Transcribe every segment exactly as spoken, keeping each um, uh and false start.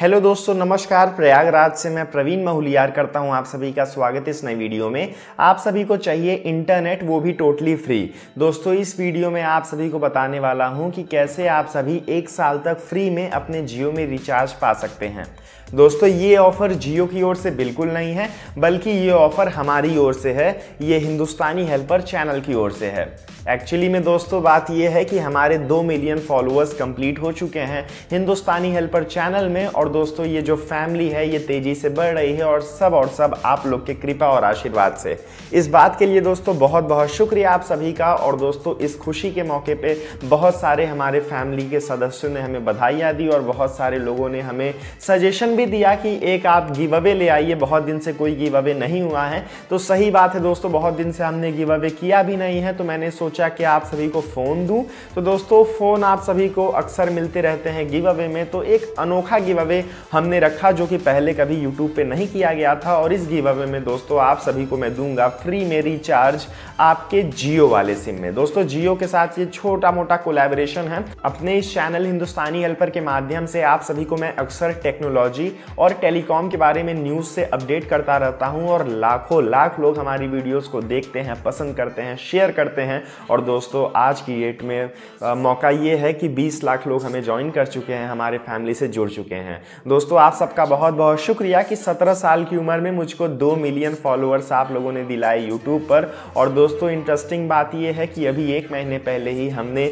Hello दोस्तों, नमस्कार। प्रयागराज से मैं प्रवीण माहुलियार करता हूं आप सभी का स्वागत इस नई वीडियो में। आप सभी को चाहिए इंटरनेट, वो भी टोटली फ्री। दोस्तों, इस वीडियो में आप सभी को बताने वाला हूं कि कैसे आप सभी एक साल तक फ्री में अपने जियो में रिचार्ज पा सकते हैं। दोस्तों, ये ऑफ़र जियो की ओर से बिल्कुल नहीं है, बल्कि ये ऑफ़र हमारी ओर से है, ये हिंदुस्तानी हेल्पर चैनल की ओर से है। एक्चुअली में दोस्तों बात ये है कि हमारे दो मिलियन फॉलोअर्स कंप्लीट हो चुके हैं हिंदुस्तानी हेल्पर चैनल में, और दोस्तों ये जो फैमिली है ये तेज़ी से बढ़ रही है, और सब और सब आप लोग के कृपा और आशीर्वाद से। इस बात के लिए दोस्तों बहुत बहुत शुक्रिया आप सभी का। और दोस्तों, इस खुशी के मौके पे बहुत सारे हमारे फैमिली के सदस्यों ने हमें बधाइयाँ दी, और बहुत सारे लोगों ने हमें सजेशन भी दिया कि एक आप गिव अवे ले आइए। बहुत दिन से कोई गिव अवे नहीं हुआ है, तो सही बात है दोस्तों, बहुत दिन से हमने गिव अवे किया भी नहीं है, तो मैंने सोचा कि आप सभी को फोन दूं। तो दोस्तों, फोन आप सभी को अक्सर मिलते रहते हैं गिव अवे में, तो एक अनोखा गिव अवे हमने रखा जो कि पहले कभी यूट्यूब पे नहीं किया गया था। और इस गिव अवे में दोस्तों आप सभी को मैं दूंगा फ्री में रिचार्ज आपके जियो वाले सिम में। दोस्तों, जियो के साथ ये छोटा मोटा कोलैबोरेशन है। अपने इस चैनल हिंदुस्तानी हेल्पर के माध्यम से आप सभी को मैं अक्सर टेक्नोलॉजी और टेलीकॉम के बारे में न्यूज से अपडेट करता रहता हूँ, और लाखों लाख लोग हमारी वीडियोज को देखते हैं, पसंद करते हैं, शेयर करते हैं। और दोस्तों, आज की डेट में आ, मौका ये है कि बीस लाख लोग हमें ज्वाइन कर चुके हैं, हमारे फैमिली से जुड़ चुके हैं। दोस्तों, आप सबका बहुत बहुत शुक्रिया कि सत्रह साल की उम्र में मुझको दो मिलियन फॉलोअर्स आप लोगों ने दिलाए यूट्यूब पर। और दोस्तों, इंटरेस्टिंग बात ये है कि अभी एक महीने पहले ही हमने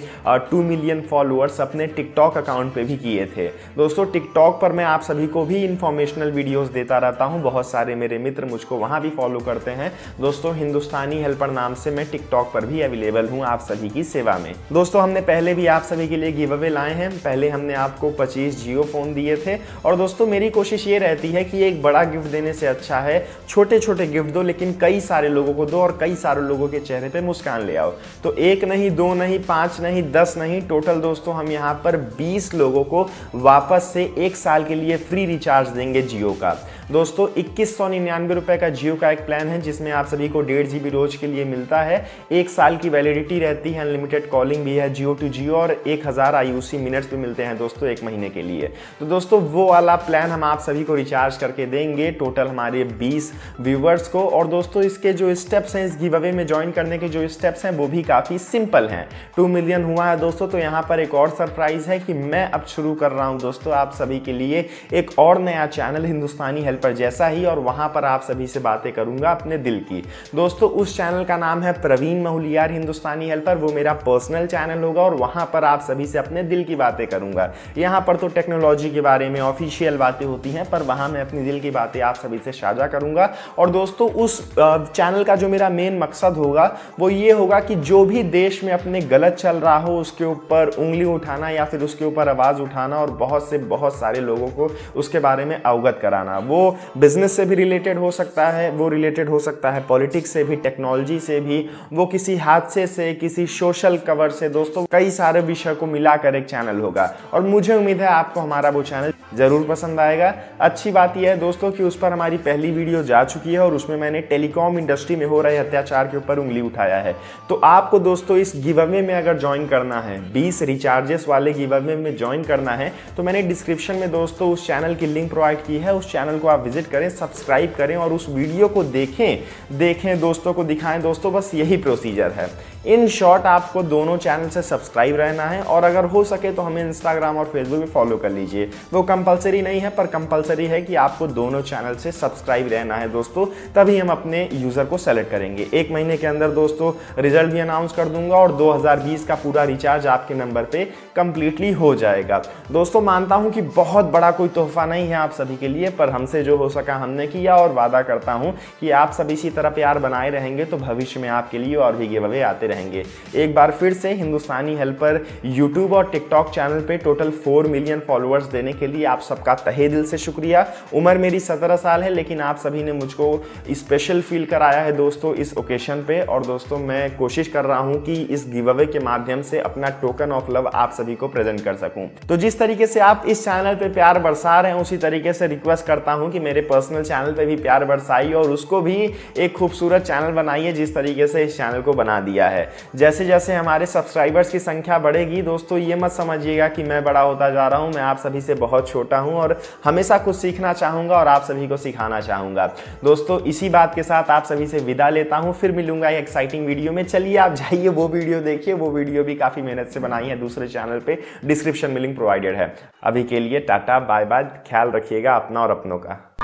दो मिलियन फॉलोअर्स अपने टिकटॉक अकाउंट पर भी किए थे। दोस्तों, टिकटॉक पर मैं आप सभी को भी इंफॉर्मेशनल वीडियोज़ देता रहता हूँ, बहुत सारे मेरे मित्र मुझको वहाँ भी फॉलो करते हैं। दोस्तों, हिंदुस्तानी हेल्पर नाम से मैं टिकटॉक पर भी अवेलेबल हूं आप सभी की सेवा में। दोस्तों, हमने पहले भी आप सभी के लिए गिव अवे लाए हैं। पहले हमने आपको पच्चीस जियो फोन दिए थे, और दोस्तों मेरी कोशिश ये रहती है कि एक बड़ा गिफ्ट देने से अच्छा है छोटे छोटे गिफ्ट दो, लेकिन कई सारे लोगों को दो और कई सारे लोगों के चेहरे पे मुस्कान ले आओ। तो एक नहीं, दो नहीं, पांच नहीं, दस नहीं, टोटल दोस्तों हम यहाँ पर बीस लोगों को वापस से एक साल के लिए फ्री रिचार्ज देंगे जियो का। दोस्तों, इक्कीस सौ निन्यानवे रुपए का जियो का एक प्लान है, जिसमें आप सभी को डेढ़ जी बी रोज के लिए मिलता है, एक साल की वैलिडिटी रहती है, अनलिमिटेड कॉलिंग भी है जियो टू जियो, और एक हज़ार आईयूसी मिनट्स भी मिलते हैं दोस्तों एक महीने के लिए। तो दोस्तों, वो वाला प्लान हम आप सभी को रिचार्ज करके देंगे टोटल हमारे बीस व्यूवर्स को। और दोस्तों, इसके जो स्टेप्स हैं, इस गिव अवे में ज्वाइन करने के जो स्टेप्स हैं वो भी काफ़ी सिंपल हैं। टू मिलियन हुआ है दोस्तों, तो यहाँ पर एक और सरप्राइज़ है कि मैं अब शुरू कर रहा हूँ दोस्तों आप सभी के लिए एक और नया चैनल हिंदुस्तानी पर जैसा ही, और वहां पर आप सभी से बातें करूंगा अपने दिल की। दोस्तों, उस चैनल का नाम है प्रवीण माहुलियार हिंदुस्तानी हेल्पर। वो मेरा पर्सनल चैनल होगा, और वहां पर आप सभी से अपने दिल की बातें करूंगा। यहां पर तो टेक्नोलॉजी के बारे में ऑफिशियल बातें होती हैं, पर वहां मैं अपने दिल की बातें आप सभी से साझा करूंगा। और दोस्तों, उस चैनल का जो मेरा मेन मकसद होगा वो ये होगा कि जो भी देश में अपने गलत चल रहा हो उसके ऊपर उंगली उठाना या फिर उसके ऊपर आवाज उठाना, और बहुत से बहुत सारे लोगों को उसके बारे में अवगत कराना। वो बिजनेस से भी रिलेटेड हो सकता है, वो रिलेटेड हो सकता है पॉलिटिक्स से भी, टेक्नोलॉजी से भी, वो किसी हादसे से, किसी सोशल कवर से। दोस्तों, कई सारे विषय को मिलाकर एक चैनल होगा, और मुझे उम्मीद है आपको हमारा वो चैनल ज़रूर पसंद आएगा। अच्छी बात यह है दोस्तों कि उस पर हमारी पहली वीडियो जा चुकी है, और उसमें मैंने टेलीकॉम इंडस्ट्री में हो रहे अत्याचार के ऊपर उंगली उठाया है। तो आपको दोस्तों इस गिव अवे में अगर ज्वाइन करना है, बीस रिचार्जेस वाले गिव अवे में ज्वाइन करना है, तो मैंने डिस्क्रिप्शन में दोस्तों उस चैनल की लिंक प्रोवाइड की है। उस चैनल को आप विजिट करें, सब्सक्राइब करें, और उस वीडियो को देखें देखें दोस्तों को दिखाएं। दोस्तों, बस यही प्रोसीजर है। इन शॉर्ट, आपको दोनों चैनल से सब्सक्राइब रहना है, और अगर हो सके तो हमें इंस्टाग्राम और फेसबुक पे फॉलो कर लीजिए। वो कंपलसरी नहीं है, पर कंपलसरी है कि आपको दोनों चैनल से सब्सक्राइब रहना है दोस्तों, तभी हम अपने यूज़र को सेलेक्ट करेंगे। एक महीने के अंदर दोस्तों रिजल्ट भी अनाउंस कर दूंगा, और दो हज़ार बीस का पूरा रिचार्ज आपके नंबर पर कंप्लीटली हो जाएगा। दोस्तों, मानता हूँ कि बहुत बड़ा कोई तोहफा नहीं है आप सभी के लिए, पर हमसे जो हो सका हमने किया, और वादा करता हूँ कि आप सब इसी तरह प्यार बनाए रहेंगे तो भविष्य में आपके लिए और भी गिव अवे आते रहेंगे। एक बार फिर से हिंदुस्तानी हेल्पर यूट्यूब और टिकटॉक चैनल पे टोटल चार मिलियन फॉलोअर्स देने के लिए आप सबका तहे दिल से शुक्रिया। उम्र मेरी सत्रह साल है, लेकिन आप सभी ने मुझको स्पेशल फील कराया है दोस्तों इस ओकेशन पे। और दोस्तों, मैं कोशिश कर रहा हूँ कि इस गिव अवे के माध्यम से अपना टोकन ऑफ लव आप सभी को प्रेजेंट कर सकूँ। तो जिस तरीके से आप इस चैनल पर प्यार बरसा रहे हैं, उसी तरीके से रिक्वेस्ट करता हूँ कि मेरे पर्सनल चैनल पर भी प्यार बरसाइए, और उसको भी एक खूबसूरत चैनल बनाइए जिस तरीके से इस चैनल को बना दिया है। है। जैसे जैसे हमारे सब्सक्राइबर्स की संख्या बढ़ेगी, दोस्तों ये मत समझिएगा कि मैं बड़ा होता जा रहा हूँ, मैं आप सभी से बहुत छोटा हूँ और हमेशा कुछ सीखना चाहूँगा और आप सभी को सिखाना चाहूँगा। दोस्तों इसी बात के साथ आप सभी से विदा लेता हूँ, फिर मिलूंगा एक एक्साइटिंग वीडियो में। चलिए आप जाइए वो वीडियो देखिए, वो वीडियो भी काफ़ी मेहनत से बनाई है, दूसरे चैनल पे डिस्क्रिप्शन में लिंक प्रोवाइडेड है। अभी के लिए टाटा बाय बाय, ख्याल रखिएगा अपना और अपनों का।